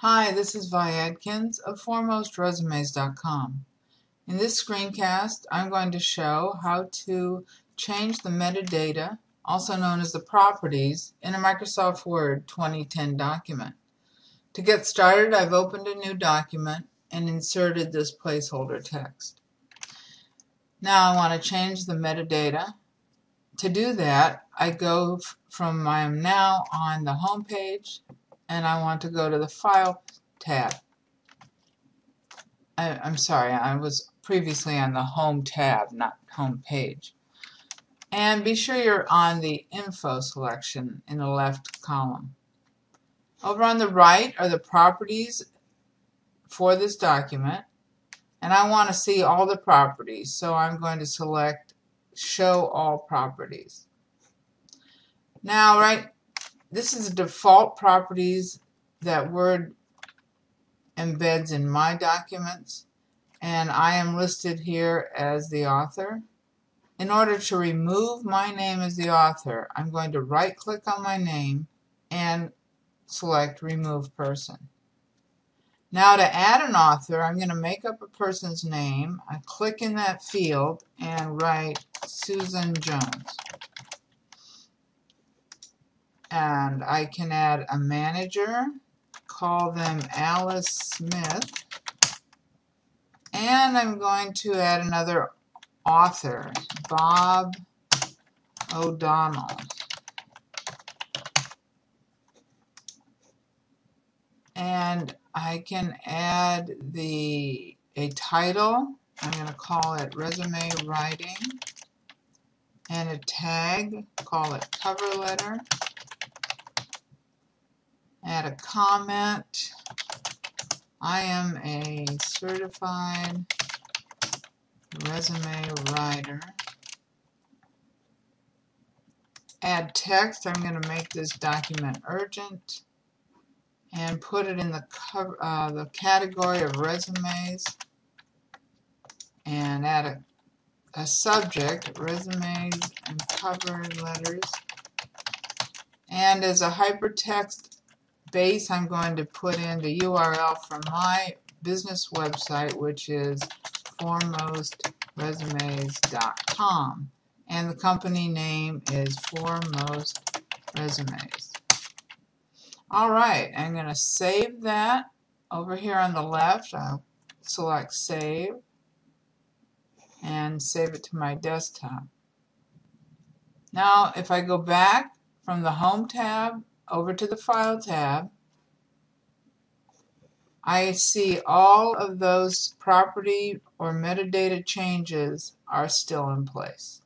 Hi, this is Vi Adkins of ForemostResumes.com. In this screencast, I'm going to show how to change the metadata, also known as the properties, in a Microsoft Word 2010 document. To get started, I've opened a new document and inserted this placeholder text. Now I want to change the metadata. To do that, I go from I am now on the home page, and I want to go to the File tab. I was previously on the Home tab, not Home page. And be sure you're on the Info selection in the left column. Over on the right are the properties for this document, and I want to see all the properties, so I'm going to select Show All Properties. Now, this is the default properties that Word embeds in my documents, and I am listed here as the author. In order to remove my name as the author, I'm going to right-click on my name and select Remove Person. Now to add an author, I'm going to make up a person's name. I click in that field and write Susan Jones. And I can add a manager, call them Alice Smith, and I'm going to add another author, Bob O'Donnell. And I can add a title. I'm going to call it Resume Writing, and a tag, call it Cover Letter. Add a comment. I am a certified resume writer. Add text. I'm going to make this document urgent and put it in the category of resumes, and add a subject, resumes and cover letters. And as a hypertext base, I'm going to put in the URL for my business website, which is ForemostResumes.com, and the company name is Foremost Resumes. Alright, I'm going to save that. Over here on the left, I'll select Save and save it to my desktop. Now if I go back from the Home tab over to the File tab, I see all of those property or metadata changes are still in place.